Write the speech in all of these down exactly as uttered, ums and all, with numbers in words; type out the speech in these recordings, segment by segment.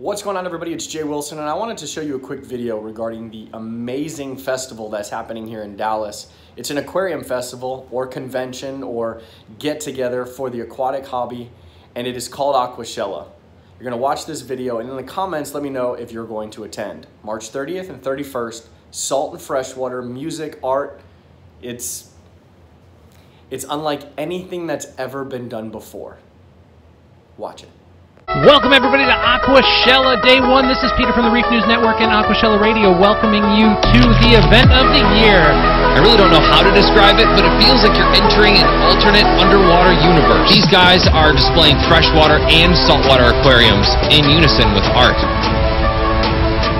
What's going on, everybody? It's Jay Wilson, and I wanted to show you a quick video regarding the amazing festival that's happening here in Dallas. It's an aquarium festival or convention or get-together for the aquatic hobby, and it is called Aquashella. You're going to watch this video, and in the comments, let me know if you're going to attend. March thirtieth and thirty-first, salt and freshwater, music, art. It's, it's unlike anything that's ever been done before. Watch it. Welcome everybody to Aquashella Day one. This is Peter from the Reef News Network and Aquashella Radio welcoming you to the event of the year. I really don't know how to describe it, but it feels like you're entering an alternate underwater universe. These guys are displaying freshwater and saltwater aquariums in unison with art.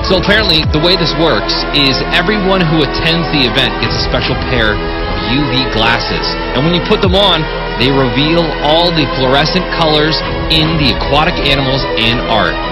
So apparently the way this works is everyone who attends the event gets a special pair of U V glasses. And when you put them on, they reveal all the fluorescent colors in the aquatic animals and art.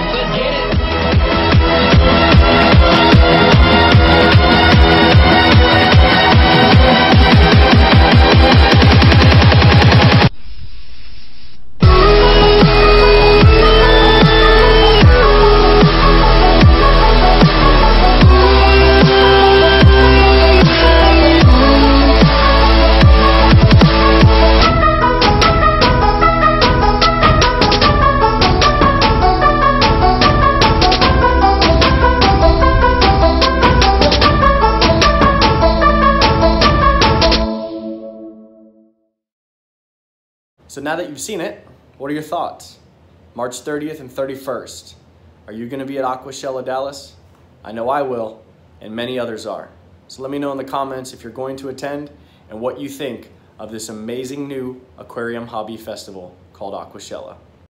So now that you've seen it, what are your thoughts? March thirtieth and thirty-first. Are you gonna be at Aquashella Dallas? I know I will, and many others are. So let me know in the comments if you're going to attend and what you think of this amazing new aquarium hobby festival called Aquashella.